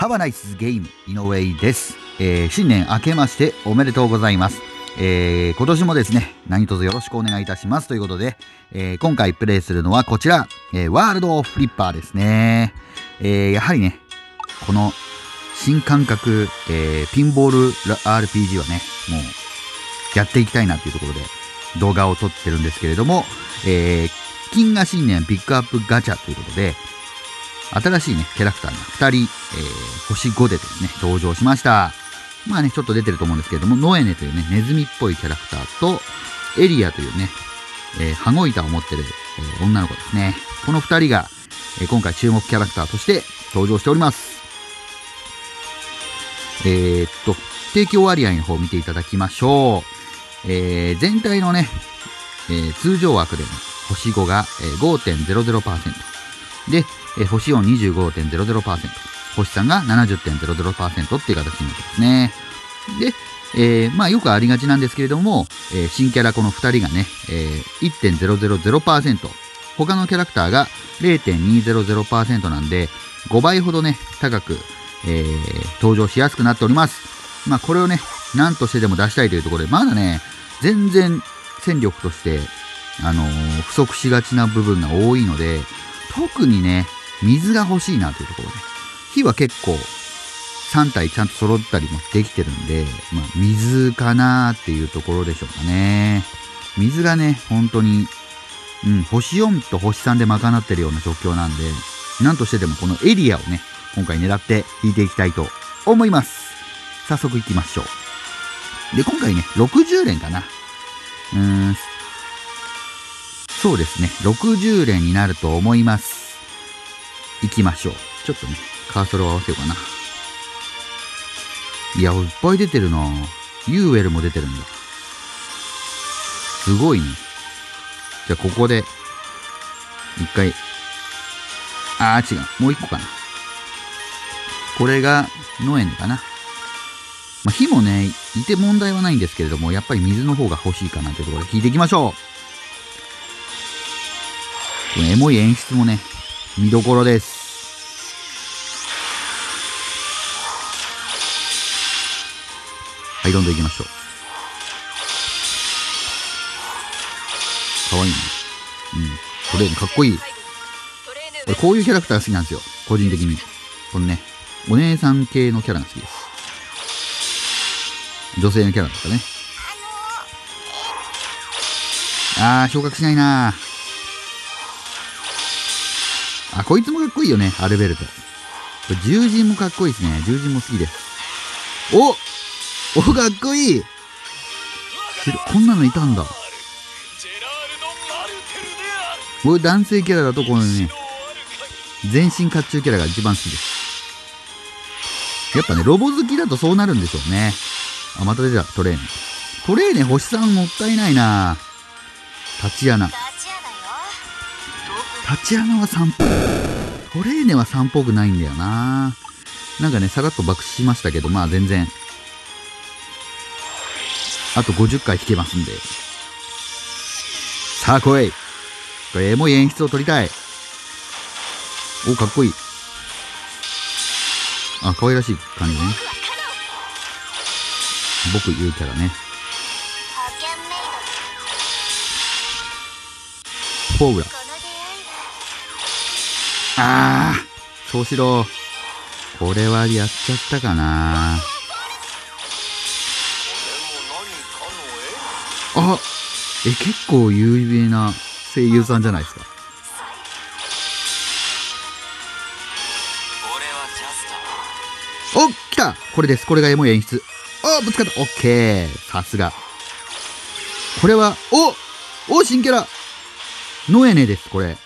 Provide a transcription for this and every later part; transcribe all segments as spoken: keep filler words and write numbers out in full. Have a nice game 井上です、えー、新年明けましておめでとうございます、えー、今年もですね何卒よろしくお願いいたしますということで、えー、今回プレイするのはこちら、えー、ワールドフリッパーですね、えー、やはりねこの新感覚、えー、ピンボール アールピージー はねもうやっていきたいなというところで動画を撮ってるんですけれども、えー、金河新年ピックアップガチャということで新しいね、キャラクターがふたり、えー、ほしごでですね、登場しました。まあね、ちょっと出てると思うんですけれども、ノエネというね、ネズミっぽいキャラクターと、エリアというね、えー、羽子板を持ってる、えー、女の子ですね。このふたりが、えー、今回注目キャラクターとして登場しております。えー、っと、提供割合の方を見ていただきましょう。えー、全体のね、えー、通常枠でのほしごが、えー、ごてんぜろぜろパーセント。で、えー、ほしよん にじゅうごてんぜろぜろパーセント、ほしさんが ななじゅってんぜろぜろパーセント っていう形になってますね。で、えー、まあよくありがちなんですけれども、えー、新キャラこのふたりがね、えー、いってんぜろぜろぜろパーセント、他のキャラクターが れいてんにぜろぜろパーセント なんで、ごばいほどね、高く、えー、登場しやすくなっております。まあこれをね、なんとしてでも出したいというところで、まだね、全然戦力として、あのー、不足しがちな部分が多いので、特にね、水が欲しいなというところで、火は結構さんたいちゃんと揃ったりもできてるんで、まあ、水かなーっていうところでしょうかね。水がね、本当に、うん、ほしよんとほしさんで賄ってるような状況なんで、なんとしてでもこのエリアをね、今回狙って引いていきたいと思います。早速行きましょう。で、今回ね、ろくじゅうれんかな。うーん、そうですね、ろくじゅうれんになると思います。行きましょう。ちょっとね、カーソルを合わせようかな。いや、いっぱい出てるな。ユーエルも出てるんだ。すごいね。じゃあ、ここで、一回。あー、違う。もう一個かな。これが、ノエネかな。まあ、火もね、いて問題はないんですけれども、やっぱり水の方が欲しいかなというところで、引いていきましょう。このエモい演出もね、見どころです。はい、どんどんいきましょう。かわいいね。うん。トレーヌかっこいい。俺こういうキャラクターが好きなんですよ。個人的に。このね、お姉さん系のキャラが好きです。女性のキャラですかね。あー、昇格しないなー。あ、こいつもかっこいいよね、アルベルト。獣人もかっこいいですね。獣人も好きです。おお、かっこいい。こんなのいたんだ。こういう男性キャラだと、このね、全身甲冑キャラが一番好きです。やっぱね、ロボ好きだとそうなるんでしょうね。あ、また出た、トレーネ。トレーネ、星さんもったいないな。タチアナ。タチアナは散歩。トレーネは散歩くないんだよな。なんかね、さらっと爆死しましたけど、まあ全然。あとごじゅっかい弾けますんで。さあ来い。これエモい演出を撮りたい。お、かっこいい。あ、可愛らしい感じね。僕言うキャラね。フォーグラ。あー、そうしろ。これはやっちゃったかな。あ、え、結構有名な声優さんじゃないですか。お、来た。これです。これがエモい演出。あ、ぶつかった。オッケー。さすが。これは、おお、新キャラノエネです。これ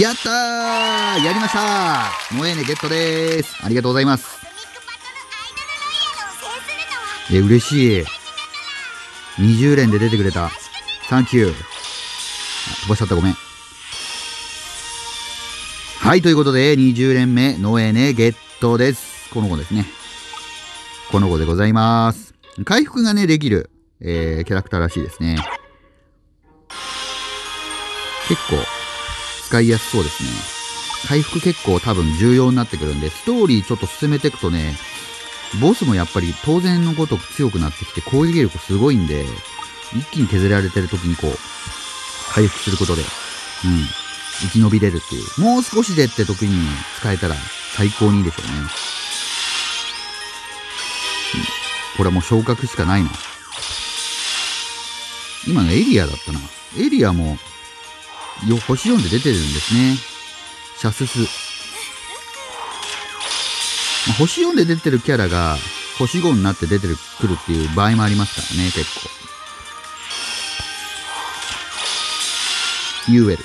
やったー、やりましたー。ノエネゲットでーす。ありがとうございます。え、嬉しい。にじゅうれんで出てくれた。サンキュー。飛ばしちゃった、ごめん。はい、ということで、にじゅうれんめ、ノエネゲットです。この子ですね。この子でございます。回復がね、できる、えー、キャラクターらしいですね。結構、使いやすそうですね。回復結構多分重要になってくるんで、ストーリーちょっと進めていくとね、ボスもやっぱり当然のごとく強くなってきて攻撃力すごいんで、一気に削られてる時にこう、回復することで、うん、生き延びれるっていう。もう少しでって時に使えたら最高にいいでしょうね。うん、これはもう昇格しかないな。今のエリアだったな。エリアも、よ、星よんで出てるんですね。シャスス。まあ、星よんで出てるキャラが、星ごになって出てる、くるっていう場合もありますからね、結構。ユーエル。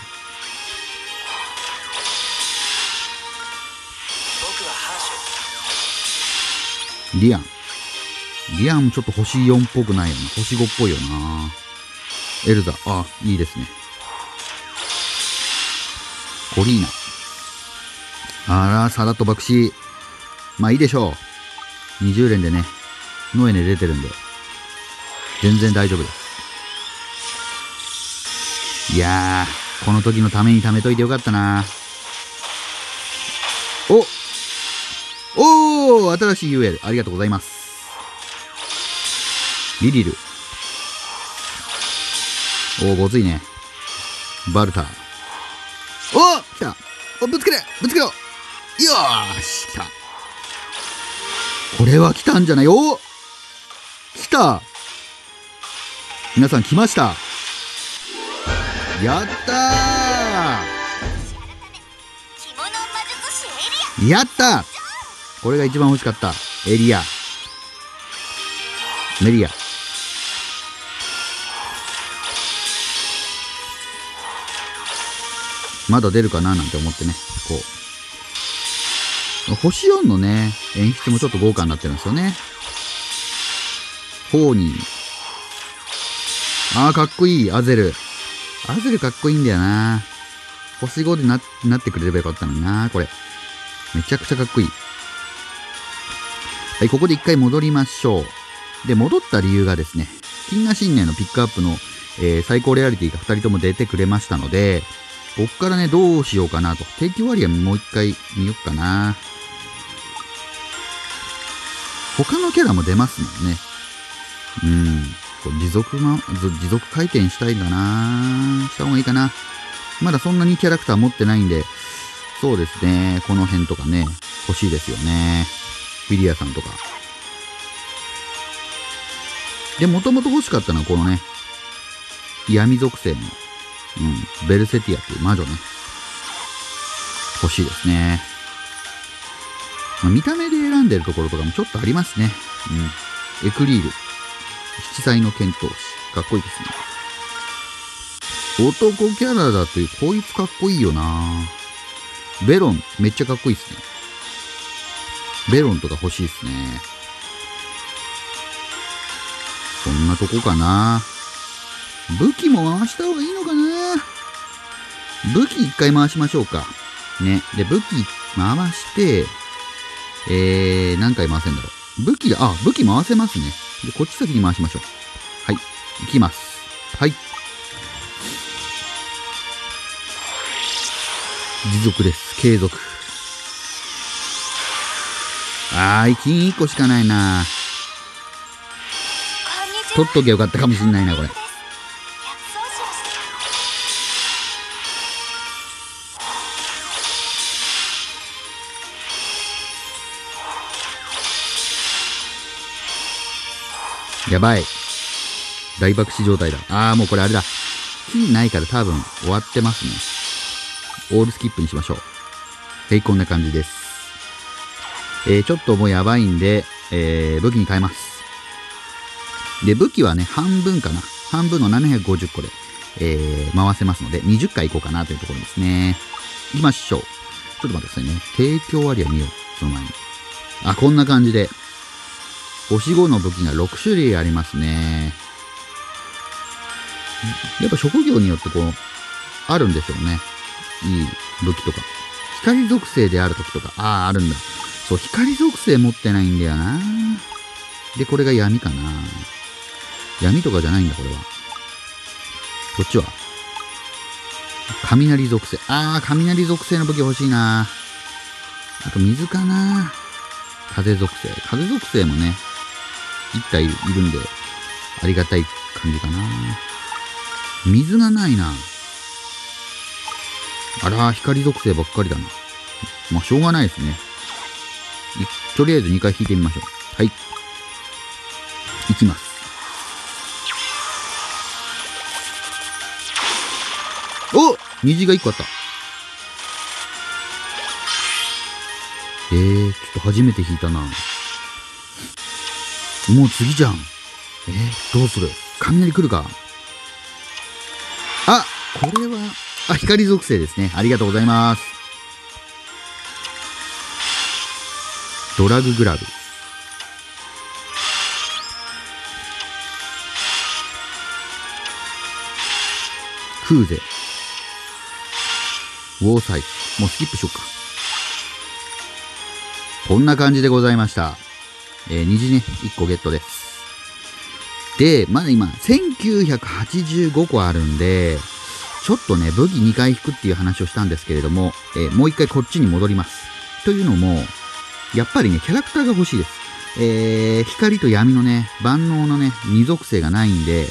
リアン。リアンもちょっと星よんっぽくないよな。星ごっぽいよな。エルザ。あ、いいですね。コリーナ。あら、さらっと爆死。まあいいでしょう。にじゅう連でね、ノエネ出てるんで、全然大丈夫です。いやー、この時のために貯めといてよかったな。おおー、新しい ユーエル、ありがとうございます。リリル。おお、ごついね。バルター。おー来た、おぶつけるぶつけろ、よーし来た、これは来たんじゃないよ、来た、皆さん来ました、やったー、やった、これが一番欲しかったエリア、メリア、まだ出るかななんて思ってね、こう。星よんのね、演出もちょっと豪華になってるんですよね。ホーニー。あー、かっこいい、アゼル。アゼルかっこいいんだよな。星ごで な, なってくれればよかったのにな、これ。めちゃくちゃかっこいい。はい、ここで一回戻りましょう。で、戻った理由がですね、金河新年のピックアップの、えー、最高レアリティがふたりとも出てくれましたので、こっからね、どうしようかなと。定期割合もう一回見よっかな。他のキャラも出ますもんね。うん。これ持続ま、持続回転したいかな。した方がいいかな。まだそんなにキャラクター持ってないんで、そうですね。この辺とかね、欲しいですよね。ウィリアさんとか。で、もともと欲しかったのはこのね、闇属性の。うん、ベルセティアっていう魔女ね。欲しいですね。まあ、見た目で選んでるところとかもちょっとありますね。うん。エクリール。七彩の剣闘士。かっこいいですね。男キャラだという、こいつかっこいいよな。ベロン、めっちゃかっこいいですね。ベロンとか欲しいですね。そんなとこかな。武器も回した方がいいのかな。武器一回回しましょうか。ね。で、武器回して、えー、何回回せんだろう。武器、あ、武器回せますね。で、こっち先に回しましょう。はい。いきます。はい。持続です。継続。あー、金いっこしかないな。取っときゃよかったかもしんないな、これ。やばい。大爆死状態だ。ああ、もうこれあれだ。金ないから多分終わってますね。オールスキップにしましょう。はい、こんな感じです。えー、ちょっともうやばいんで、えー、武器に変えます。で、武器はね、半分かな。半分のななひゃくごじゅっこで、えー、回せますので、にじゅっかい行こうかなというところですね。行きましょう。ちょっと待ってくださいね。提供割合見よう。その前に。あ、こんな感じで。星ごの武器がろく種類ありますね。やっぱ職業によってこう、あるんでしょうね。いい武器とか。光属性である時とか、ああ、あるんだ。そう、光属性持ってないんだよな。で、これが闇かな。闇とかじゃないんだ、これは。こっちは。雷属性。あー、雷属性の武器欲しいな。あと水かな。風属性。風属性もね、一体いるんで、ありがたい感じかな。水がないな。あら、光属性ばっかりだな。まあ、しょうがないですね。とりあえずにかい引いてみましょう。はい。いきます。お！虹がいっこあった。えー、ちょっと初めて引いたな。もう次じゃん。えー、どうする？雷来るか？あ、これは、あ、光属性ですね。ありがとうございます。ドラググラブ。クーゼ。ウォーサイ。もうスキップしよっか。こんな感じでございました。えー、虹ね、いっこゲットです。で、まだ今、せんきゅうひゃくはちじゅうごこあるんで、ちょっとね、武器にかい引くっていう話をしたんですけれども、えー、もういっかいこっちに戻ります。というのも、やっぱりね、キャラクターが欲しいです。えー、光と闇のね、万能のね、二属性がないんで、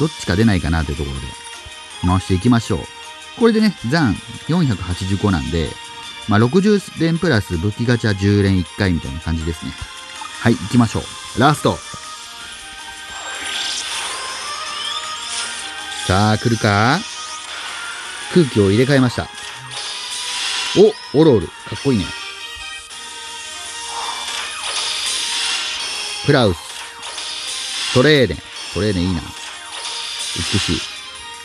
どっちか出ないかなというところで、回していきましょう。これでね、残よんひゃくはちじゅうごなんで、まあ、ろくじゅうれんプラス武器ガチャじゅうれんいっかいみたいな感じですね。はい、行きましょう。ラスト。さあ、来るか？空気を入れ替えました。お、オロオル。かっこいいね。クラウス、トレーデン、トレーデンいいな。美しい。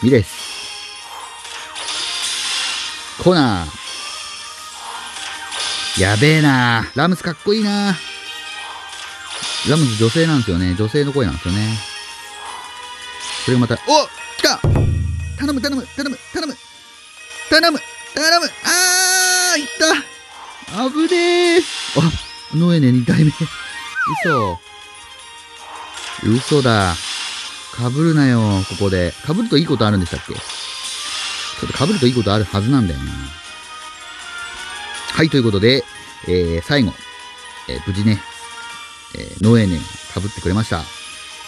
ミレス、コナー、やべえな。ラムスかっこいいな。ラムス女性なんですよね。女性の声なんですよね。それがまた、おっ来た！頼む頼む頼む頼む頼む頼む、あーいった。あぶねー。あ、ノエネにだいめ。嘘。嘘だ。かぶるなよ、ここで。かぶるといいことあるんでしたっけ？ちょっとかぶるといいことあるはずなんだよな。はい、ということで、えー、最後、えー、無事ね、えー、ノエネかぶってくれました。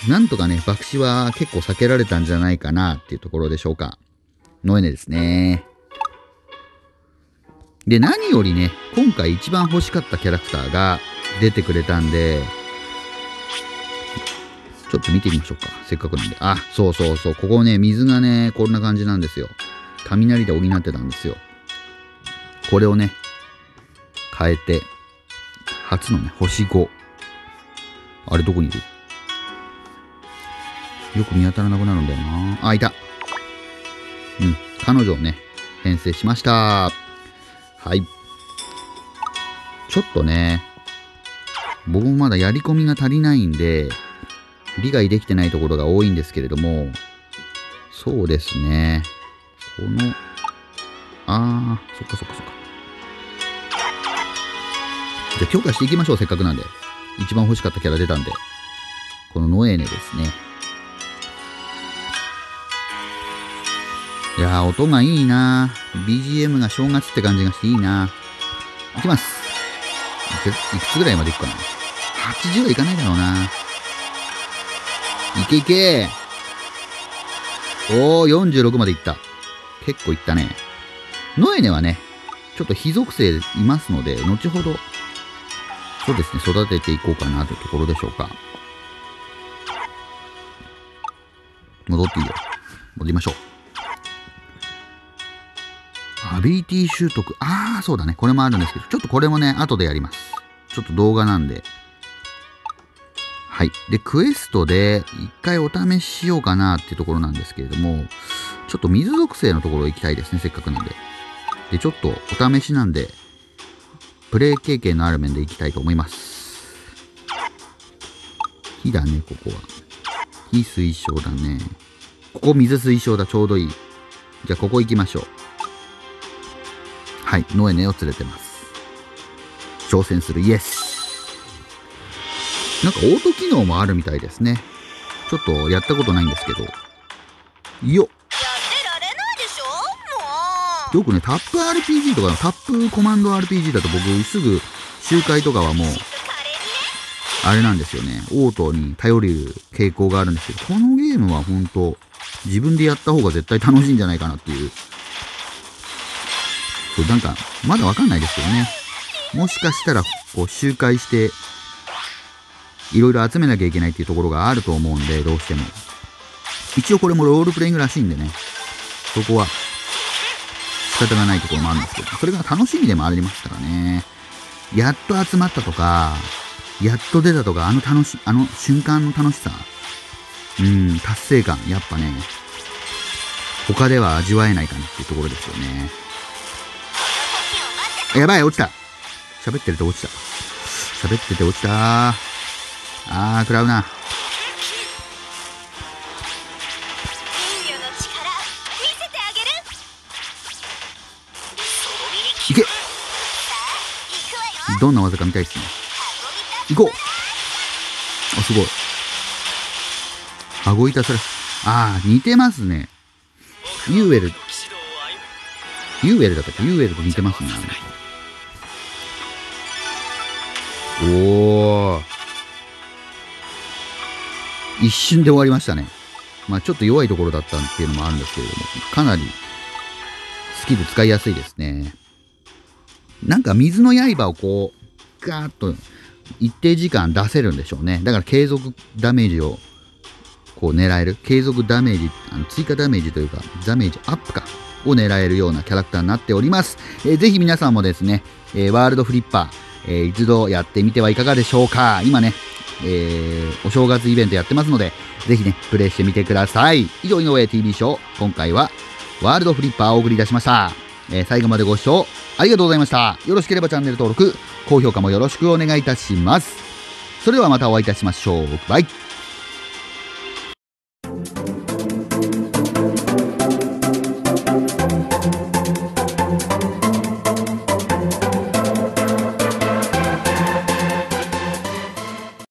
なんとかね、爆死は結構避けられたんじゃないかなっていうところでしょうか。ノエネですね。で、何よりね、今回一番欲しかったキャラクターが出てくれたんで、ちょっと見てみましょうか。せっかくなんで。あ、そうそうそう。ここね、水がね、こんな感じなんですよ。雷で補ってたんですよ。これをね、変えて、初のね、星ご。あれ、どこにいる？よく見当たらなくなるんだよな。あ、いた。うん。彼女をね、編成しました。はい。ちょっとね、僕もまだやり込みが足りないんで、理解できてないところが多いんですけれども、そうですね。この、あー、そっかそっかそっか。じゃあ強化していきましょう、せっかくなんで。一番欲しかったキャラ出たんで。このノエーネですね。いやー、音がいいなー。ビージーエム が正月って感じがしていいなー。いきます。いくつぐらいまでいくかな。はちじゅうはいかないだろうな。いけいけ。おー、よんじゅうろくまでいった。結構いったね。ノエネはね、ちょっと火属性いますので、後ほど、そうですね、育てていこうかなというところでしょうか。戻っていいよ。戻りましょう。アビリティ習得。ああ、そうだね。これもあるんですけど、ちょっとこれもね、後でやります。ちょっと動画なんで。はい。で、クエストで一回お試ししようかなっていうところなんですけれども、ちょっと水属性のところ行きたいですね。せっかくなんで。で、ちょっとお試しなんで、プレイ経験のある面で行きたいと思います。火だね、ここは。火推奨だね。ここ水推奨だ。ちょうどいい。じゃあ、ここ行きましょう。はい、ノエネを連れてます。挑戦するイエス。なんかオート機能もあるみたいですね。ちょっとやったことないんですけど。よっ。やってられないでしょ、もう。よくね、タップ アールピージー とかのタップコマンド アールピージー だと僕すぐ周回とかはもう、あれなんですよね。オートに頼る傾向があるんですけど、このゲームは本当自分でやった方が絶対楽しいんじゃないかなっていう。そう、なんか、まだわかんないですけどね。もしかしたら、こう、周回して、いろいろ集めなきゃいけないっていうところがあると思うんで、どうしても。一応これもロールプレイングらしいんでね。そこは、仕方がないところもあるんですけど、それが楽しみでもありますからね。やっと集まったとか、やっと出たとか、あの楽し、あの瞬間の楽しさ。うん、達成感。やっぱね、他では味わえないかなっていうところですよね。やばい、落ちた。喋ってると落ちた。喋ってて落ちた。あー、食らうな。いけ。どんな技か見たいっすね。行こう。あ、すごい。顎板それ。あー、似てますね。ユーエル。ユーエルだったっけ？ユーエルと似てますね。おー。一瞬で終わりましたね。まあちょっと弱いところだったっていうのもあるんですけれども、かなりスキル使いやすいですね。なんか水の刃をこう、ガーッと一定時間出せるんでしょうね。だから継続ダメージをこう狙える。継続ダメージ、あの追加ダメージというか、ダメージアップか。を狙えるようなキャラクターになっております。えー、ぜひ皆さんもですね、えー、ワールドフリッパー、えー、一度やってみてはいかがでしょうか。今ね、えー、お正月イベントやってますので、ぜひね、プレイしてみてください。以上、井上 ティーブイ ショー、今回はワールドフリッパーをお送りいたしました。えー、最後までご視聴ありがとうございました。よろしければチャンネル登録、高評価もよろしくお願いいたします。それではまたお会いいたしましょう。バイ。